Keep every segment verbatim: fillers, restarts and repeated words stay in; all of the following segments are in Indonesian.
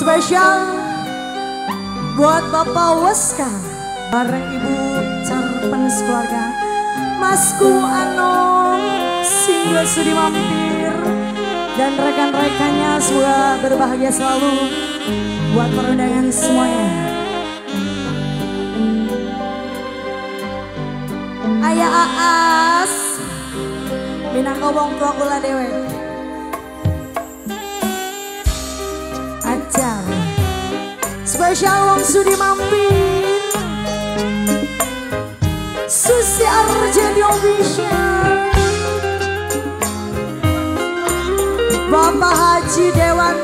Spesial buat Bapak Weska bareng Ibu Carpen sekeluarga. Mas Ku Singgah Sudi Mampir dan rekan-rekannya, semoga berbahagia selalu buat perundangan semuanya. Ayah Aas Minangkobong Prokula Dewe. Spesial wong Sudi Mampir, Susi Arjani Official, Bapak Haji Dewan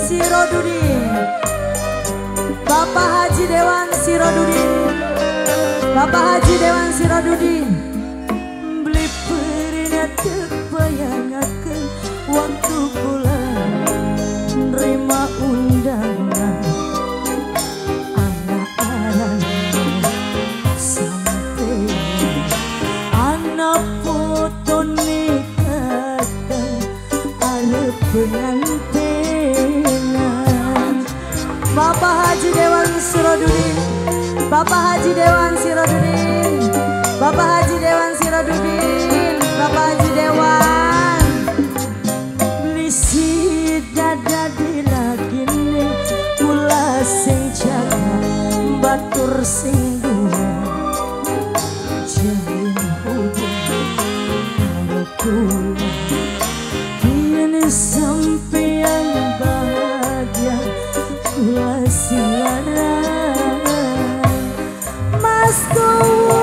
Sirodudin, Bapak Haji Dewan Sirodudin, Bapak Haji Dewan Sirodudin, beli perinatkan bayangkan waktu bulan nerima undangan. Bapak Haji Dewan Sirodudin, Bapak Haji Dewan Sirodudin, Bapak Haji Dewan Sirodudin, Bapak Haji Dewan. Beli si dada di lagi nih, pula sing jaga, Batur sing dua, jalin hubung, kalau pulang. Sampai yang bahagia pula siaran Mas Ku. Woo!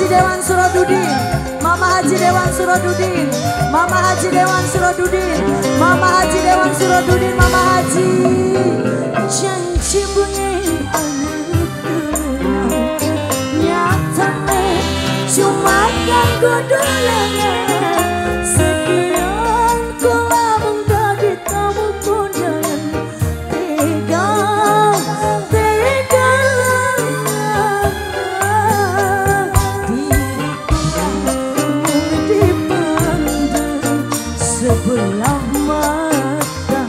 Haji Dewan Sirodudin, Mama Haji Dewan Sirodudin, Mama Haji Dewan Sirodudin, Mama Haji Dewan Sirodudin, Mama Haji. Janji bunyi nyatane cuma ganggu dolenge sekian kula mengko ditamu pundan tega tega diriku dipandang sebelah mata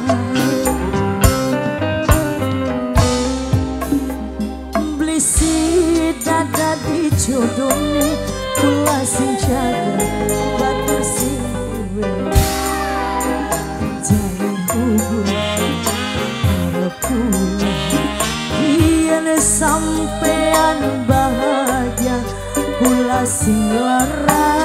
blisi dada di jodohne kula sing jaga Batur sing jalin hubung harap kula yen sampean bahagia kula sing lara.